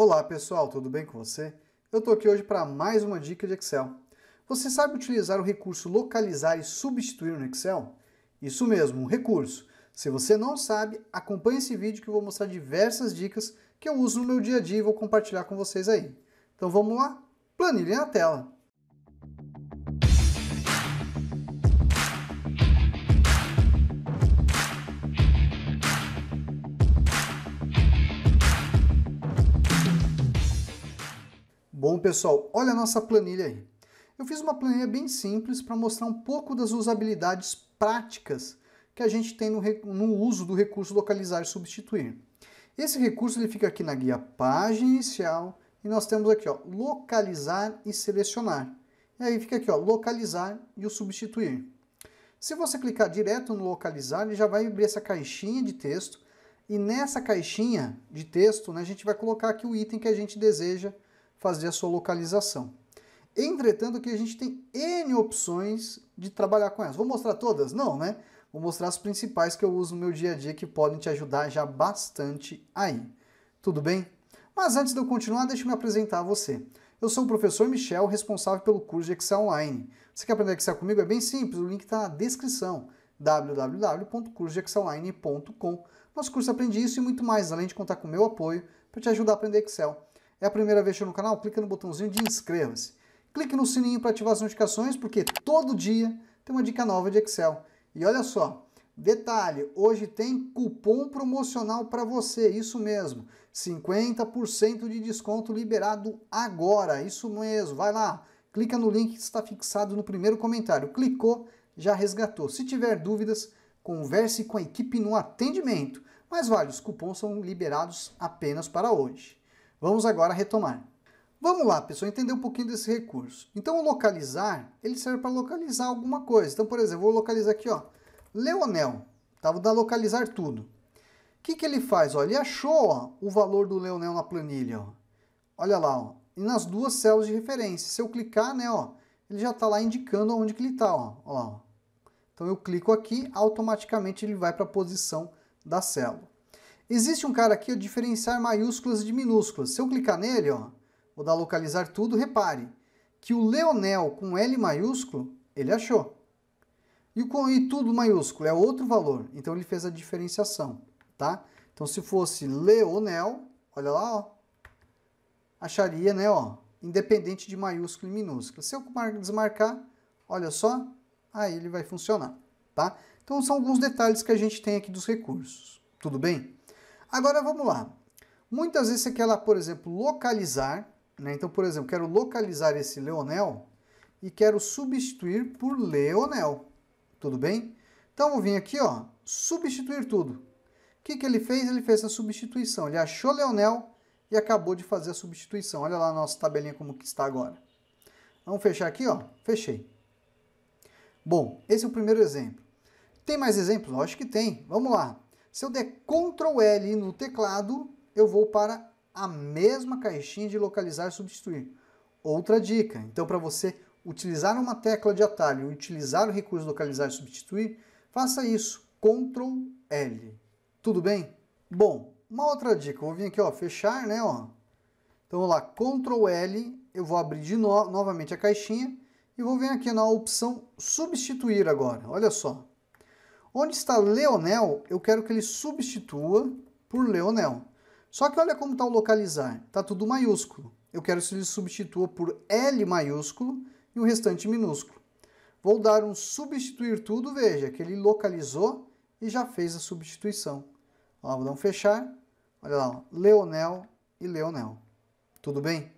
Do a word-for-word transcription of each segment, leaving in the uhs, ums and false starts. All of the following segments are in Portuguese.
Olá pessoal, tudo bem com você? Eu estou aqui hoje para mais uma dica de Excel. Você sabe utilizar o recurso localizar e substituir no Excel? Isso mesmo, um recurso. Se você não sabe, acompanhe esse vídeo que eu vou mostrar diversas dicas que eu uso no meu dia a dia e vou compartilhar com vocês aí. Então vamos lá? Planilha na tela! Bom, pessoal, olha a nossa planilha aí. Eu fiz uma planilha bem simples para mostrar um pouco das usabilidades práticas que a gente tem no, no uso do recurso localizar e substituir. Esse recurso ele fica aqui na guia página inicial e nós temos aqui, ó, localizar e selecionar. E aí fica aqui, ó, localizar e o substituir. Se você clicar direto no localizar, ele já vai abrir essa caixinha de texto e nessa caixinha de texto, né, a gente vai colocar aqui o item que a gente deseja fazer a sua localização. Entretanto, aqui a gente tem N opções de trabalhar com elas. Vou mostrar todas? Não, né? Vou mostrar as principais que eu uso no meu dia a dia que podem te ajudar já bastante aí. Tudo bem? Mas antes de eu continuar, deixa eu me apresentar a você. Eu sou o professor Michel, responsável pelo curso de Excel Online. Você quer aprender Excel comigo? É bem simples, o link está na descrição. w w w ponto curso de excel online ponto com. Nosso curso Aprende Isso e muito mais, além de contar com o meu apoio para te ajudar a aprender Excel. É a primeira vez que no canal? Clica no botãozinho de inscreva-se. Clique no sininho para ativar as notificações, porque todo dia tem uma dica nova de Excel. E olha só, detalhe, hoje tem cupom promocional para você, isso mesmo. cinquenta por cento de desconto liberado agora, isso mesmo. Vai lá, clica no link que está fixado no primeiro comentário. Clicou, já resgatou. Se tiver dúvidas, converse com a equipe no atendimento. Mas vale, os cupons são liberados apenas para hoje. Vamos agora retomar. Vamos lá, pessoal, entender um pouquinho desse recurso. Então, o localizar, ele serve para localizar alguma coisa. Então, por exemplo, vou localizar aqui, ó, Leonel. Tá? Vou dar localizar tudo. O que, que ele faz? Ó, ele achou, ó, o valor do Leonel na planilha. Ó. Olha lá, ó, e nas duas células de referência. Se eu clicar, né, ó, ele já está lá indicando onde que ele está. Ó, ó. Então, eu clico aqui, automaticamente ele vai para a posição da célula. Existe um cara aqui, ó, diferenciar maiúsculas de minúsculas. Se eu clicar nele, ó, vou dar localizar tudo, repare que o Leonel com L maiúsculo, ele achou. E com e tudo maiúsculo é outro valor, então ele fez a diferenciação, tá? Então se fosse Leonel, olha lá, ó, acharia, né, ó, independente de maiúsculo e minúsculo. Se eu desmarcar, olha só, aí ele vai funcionar, tá? Então são alguns detalhes que a gente tem aqui dos recursos, tudo bem? Agora vamos lá, muitas vezes você quer lá, por exemplo, localizar, né? Então, por exemplo, quero localizar esse Leonel e quero substituir por Leonel, tudo bem? Então eu vim aqui, ó, substituir tudo. O que, que ele fez? Ele fez a substituição, ele achou Leonel e acabou de fazer a substituição, olha lá a nossa tabelinha como que está agora. Vamos fechar aqui, ó, fechei. Bom, esse é o primeiro exemplo. Tem mais exemplos? Lógico que tem, vamos lá. Se eu der control L no teclado, eu vou para a mesma caixinha de localizar e substituir. Outra dica, então para você utilizar uma tecla de atalho e utilizar o recurso localizar e substituir, faça isso, control L. Tudo bem? Bom, uma outra dica, eu vou vir aqui, ó, fechar, né, ó. Então vamos lá, control L, eu vou abrir de novo novamente a caixinha e vou vir aqui na opção substituir agora, olha só. Onde está Leonel, eu quero que ele substitua por Leonel. Só que olha como está o localizar. Está tudo maiúsculo. Eu quero que ele substitua por L maiúsculo e o restante minúsculo. Vou dar um substituir tudo. Veja que ele localizou e já fez a substituição. Ó, vou dar um fechar. Olha lá. Ó, Leonel e Leonel. Tudo bem?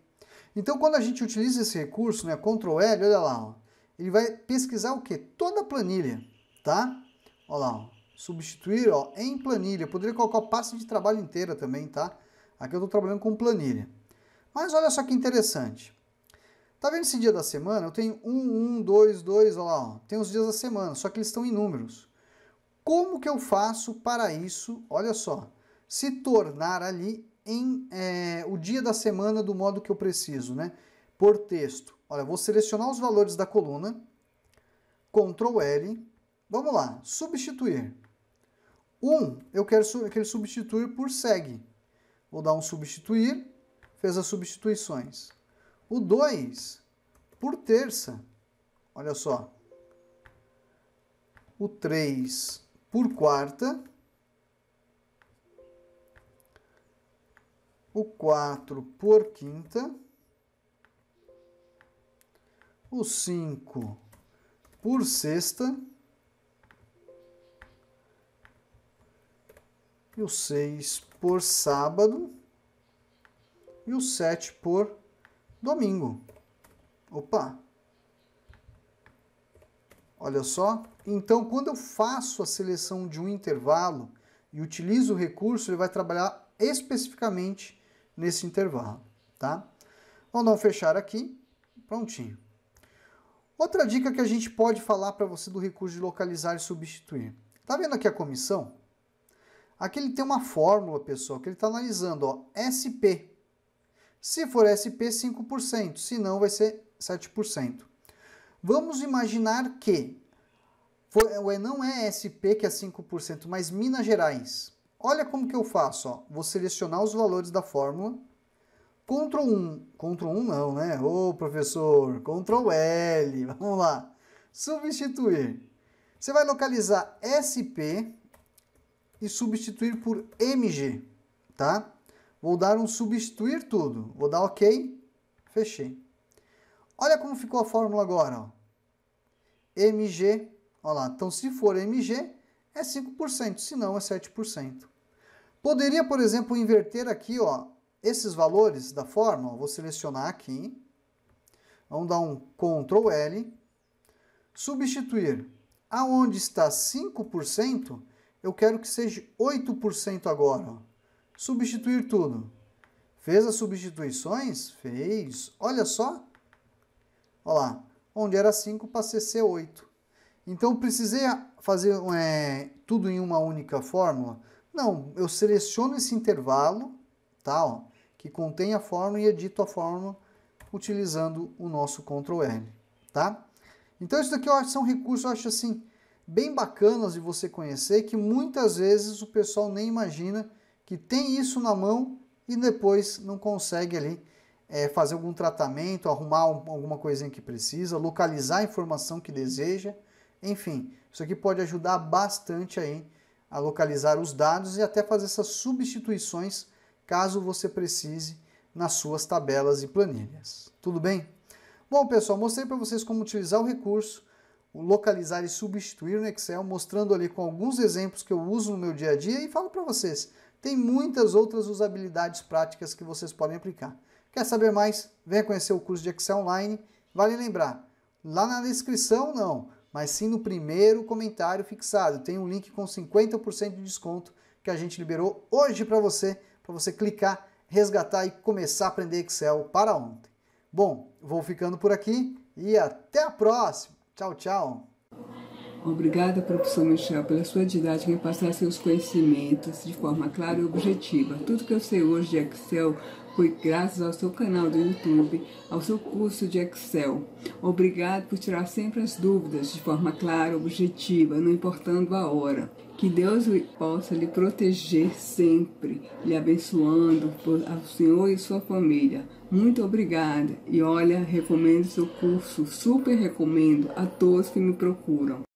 Então, quando a gente utiliza esse recurso, né, control L, olha lá. Ó, ele vai pesquisar o quê? Toda a planilha. Tá? Olha lá, ó. Substituir, ó, em planilha. Eu poderia colocar a pasta de trabalho inteira também, tá? Aqui eu estou trabalhando com planilha. Mas olha só que interessante. Tá vendo esse dia da semana? Eu tenho um, um, dois, dois, olha lá, ó. Tem os dias da semana, só que eles estão em números. Como que eu faço para isso, olha só, se tornar ali em é, o dia da semana do modo que eu preciso, né? Por texto. Olha, eu vou selecionar os valores da coluna, control L. Vamos lá, substituir. um, um, eu quero que ele substitua por segue. Vou dar um substituir, fez as substituições. O dois por terça, olha só. O três por quarta. O quatro por quinta. O cinco por sexta. E o seis por sábado. E o sete por domingo. Opa! Olha só. Então, quando eu faço a seleção de um intervalo e utilizo o recurso, ele vai trabalhar especificamente nesse intervalo, tá? Vamos dar um fechar aqui. Prontinho. Outra dica que a gente pode falar para você do recurso de localizar e substituir. Tá vendo aqui a comissão? Aqui ele tem uma fórmula, pessoal, que ele está analisando, ó, S P. Se for S P, cinco por cento, se não, vai ser sete por cento. Vamos imaginar que foi, não é S P que é cinco por cento, mas Minas Gerais. Olha como que eu faço, ó. Vou selecionar os valores da fórmula, control um, control um não, né? Ô, professor, control L, vamos lá. Substituir. Você vai localizar S P e substituir por M G, tá? Vou dar um substituir tudo, vou dar OK, fechei. Olha como ficou a fórmula agora, ó. M G, olha lá, então se for M G é cinco por cento, se não é sete por cento. Poderia, por exemplo, inverter aqui, ó, esses valores da fórmula, vou selecionar aqui, vamos dar um control L, substituir. Aonde está cinco por cento, eu quero que seja oito por cento agora, ó. Substituir tudo. Fez as substituições? Fez. Olha só. Olha lá. Onde era cinco, passei a ser oito. Então, precisei fazer é, tudo em uma única fórmula? Não. Eu seleciono esse intervalo, tá, ó, que contém a fórmula e edito a fórmula utilizando o nosso control L, tá? Então, isso daqui eu acho, são recursos, eu acho assim, bem bacanas de você conhecer, que muitas vezes o pessoal nem imagina que tem isso na mão e depois não consegue ali é, fazer algum tratamento, arrumar um, alguma coisinha que precisa, localizar a informação que deseja, enfim, isso aqui pode ajudar bastante aí a localizar os dados e até fazer essas substituições caso você precise nas suas tabelas e planilhas, tudo bem? Bom, pessoal, mostrei para vocês como utilizar o recurso o localizar e substituir no Excel, mostrando ali com alguns exemplos que eu uso no meu dia a dia e falo para vocês, tem muitas outras usabilidades práticas que vocês podem aplicar. Quer saber mais? Venha conhecer o curso de Excel Online. Vale lembrar, lá na descrição não, mas sim no primeiro comentário fixado, tem um link com cinquenta por cento de desconto que a gente liberou hoje para você, para você clicar, resgatar e começar a aprender Excel para ontem. Bom, vou ficando por aqui e até a próxima! Tchau, tchau. Obrigada, professor Michel, pela sua didática em passar seus conhecimentos de forma clara e objetiva. Tudo que eu sei hoje de Excel foi graças ao seu canal do YouTube, ao seu curso de Excel. Obrigado por tirar sempre as dúvidas de forma clara e objetiva, não importando a hora. Que Deus possa lhe proteger sempre, lhe abençoando ao senhor e sua família. Muito obrigada e olha, recomendo seu curso, super recomendo a todos que me procuram.